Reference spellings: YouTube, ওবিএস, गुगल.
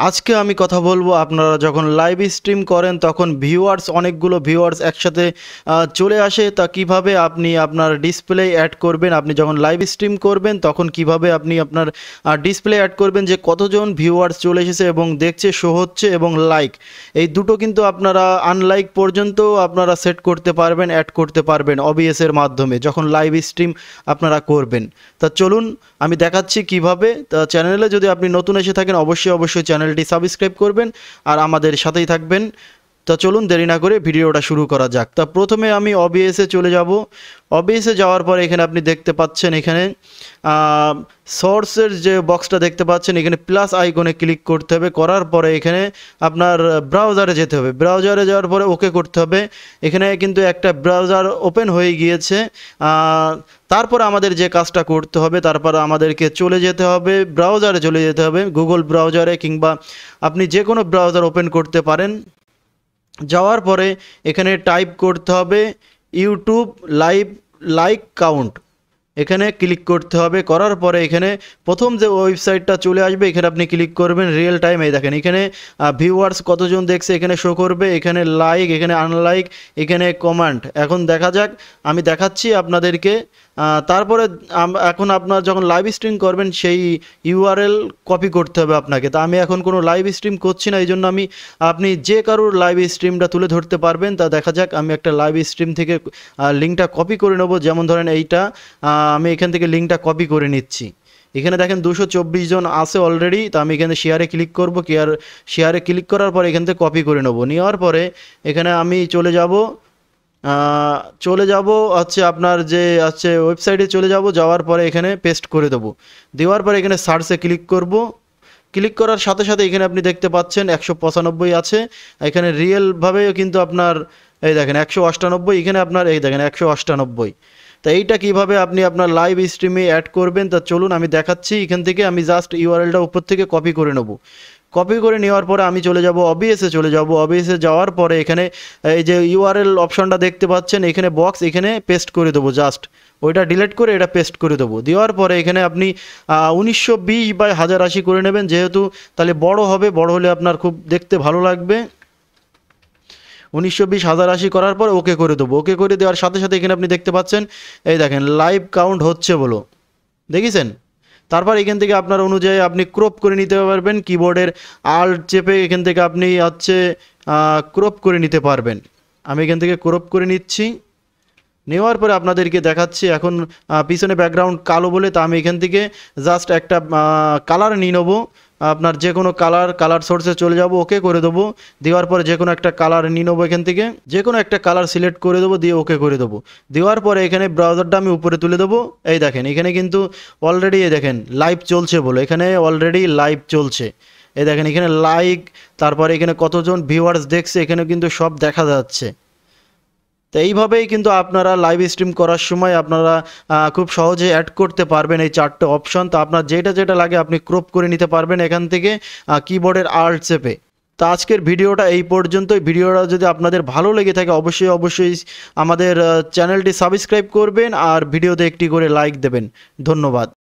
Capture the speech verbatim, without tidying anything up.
आज के आमी कथा बोलबो आपनारा जखन लाइव स्ट्रीम करें तखन भिउआर्स अनेकगुलो भिउआर्स एकसाथे चले आसे ता किभाबे आपनी आपनार डिसप्ले एड करबें। आपनी जखन लाइव स्ट्रीम करबें तखन किभाबे आपनी आपनार डिसप्ले एड करबें जे कतजन भिउआर्स चले एसेछे एबं देखछे शो होच्छे एबं लाइक एई दुटो किन्तु आपनारा आनलाइक पर्यन्त आपनारा सेट करते पारबें एड करते पारबें ओबिएस एर माध्यमे जखन लाइव स्ट्रीम आपनारा करबें। ता चलुन आमी देखाच्छि किभाबे। ता चैनेले जोदि आपनि नतुन एसे थाकेन अवश्यई अवश्यई चैनेल सबस्क्राइब करबें और आमादेर साथेई थाकबें। तो चलून देरी ना करे भिडियोटा शुरू करा जाक। तो प्रथमे आमी ओबिएस चले जाब। ओबिएस जावार पर एखाने आपनी देखते पाच्छेन एखाने सोर्सेर जे बक्सटा देखते पाच्छेन एखाने प्लस आइकने क्लिक करते हबे। करार परे एखाने आपनार ब्राउजारे जेते हबे। ब्राउजारे जावार परे ओके करते हबे। एखाने किन्तु एकटा ब्राउजार ओपेन हये गियेछे। तारपर आमादेर जे काजटा करते हबे तारपर आमादेरके चले जेते हबे ब्राउजारे चले जेते हबे गुगल ब्राउजारे किंबा आपनि जे कोनो ब्राउजार ओपेन करते पारेन। जावार परे एखाने टाइप करते हबे यूट्यूब लाइव लाइक काउंट एखाने क्लिक करते हबे। करार परे एखाने प्रथम जो वेबसाइटा चले आसबे एखाने आपनि क्लिक करबेन। रियल टाइम ए देखें एखाने भिउआर्स कतजन देखछे एखाने शो करबे। एखाने लाइक एखाने आनलाइक एखाने कमेंट। एखन देखा जाक आमी देखाच्छि आपनादेरके। तारपरे एखन आपनारा जखन लाइव स्ट्रीम करबेन सेई यूआरएल कपि करते हबे आपनाके। ता आमी एखन कोनो लाइव स्ट्रीम करछि ना एइजोन्नो आमी आपनि जे कारोर लाइव स्ट्रीमटा तुले धरते पारबेन। ता देखा जाक आमी एकटा लाइव स्ट्रीम थेके लिंकटा कपि करे नेब। जेमन धरेन एइटा आमी एखान थेके लिंकटा कपि करे निच्छि। एखाने देखें दुशो चौबीस जन आछे अलरेडी। तो आमी एखाने शेयारे क्लिक करब। केयार शेयारे क्लिक करार पर एखान थेके कपि करे नेब। नेওয়ার परे एखाने आमी चले যাব चले जाब आच्छे आपनार जे आच्छे वेबसाइटे चले जाब। जावार परे एखाने पेस्ट करे देब। देवार परे एखाने सार्चे क्लिक करब। क्लिक करार साथे साथे एखाने आपनि देखते पाच्छेन एकशो पचानब्बई आछे। एखाने रियल भावे किन्तु आपनार एई देखें एकशो अष्टानब्बई एखाने आपनार एई देखें एकशो अष्टानब्बई। तो ये क्यों अपनी अपना लाइव स्ट्रीमे एड करबें। तो चलू हमें देखा एखान जस्ट यूआरएल ऊपर कपि कर नेब। कपि कर नेওয়ার पर आमी चले जाब ओबिएस चले जाब। ओबिएस जावार पर यूआरएल अपशनटा देखते पाच्छेन एखाने बक्स एखाने पेस्ट कर देब। जस्ट ओइटा डिलीट करे एटा पेस्ट कर देब। देওয়ার पर एखाने आपनी उन्नीसशो बीस बाय हजार आशी करे नेबेन जेहेतु ताहले बड़ो हबे। बड़ो होले आपनार खूब देखते भालो लागबे। उन्नीसशो बीस हज़ार आशी करार पर ओके कर देव। ओके कर देवार साथे साथे एखाने आपनी देखते पाच्छेन एई देखें लाइव काउंट होच्छे बोलो देखिछेन। तारपर एखान थेके आपनार अनुयायी आपनी क्रप करे निते पारबेन। कीबोर्डेर आल्ट चेपे एखान थेके आपनी आच्छे क्रप करे निते पारबेन। आमी एखान थेके क्रप करे निচ্ছি। नेওয়ার পরে আপনাদেরকে দেখাচ্ছি এখন পিছনে ব্যাকগ্রাউন্ড কালো বলে। তা আমি এখান থেকে জাস্ট একটা কালার নিয়ে নেব। আপনার যে কোনো কালার কালার সোর্সে চলে যাব। ওকে করে দেব। দেওয়ার পরে যে কোনো একটা কালার নিয়ে নেব। এখান থেকে যে কোনো একটা কালার সিলেক্ট করে দেব দিয়ে ওকে করে দেব। দেওয়ার পরে এখানে ব্রাউজারটা আমি উপরে তুলে দেব। এই দেখেন এখানে কিন্তু অলরেডি এই দেখেন লাইভ চলছে বলে এখানে অলরেডি লাইভ চলছে। এই দেখেন এখানে লাইক তারপরে এখানে কতজন ভিউয়ার্স দেখছে এখানে কিন্তু সব দেখা যাচ্ছে। तो এইভাবেই কিন্তু আপনারা লাইভ স্ট্রিম করার সময় আপনারা খুব সহজে অ্যাড করতে পারবেন এই চারটি অপশন। তো আপনারা যেটা যেটা লাগে আপনি ক্রপ করে নিতে পারবেন এখান থেকে কিবোর্ডের আল্ট চেপে। তো আজকের ভিডিওটা এই পর্যন্তই। ভিডিওটা যদি আপনাদের ভালো লেগে থাকে অবশ্যই অবশ্যই আমাদের চ্যানেলটি সাবস্ক্রাইব করবেন আর ভিডিওতে একটি করে লাইক দেবেন। ধন্যবাদ।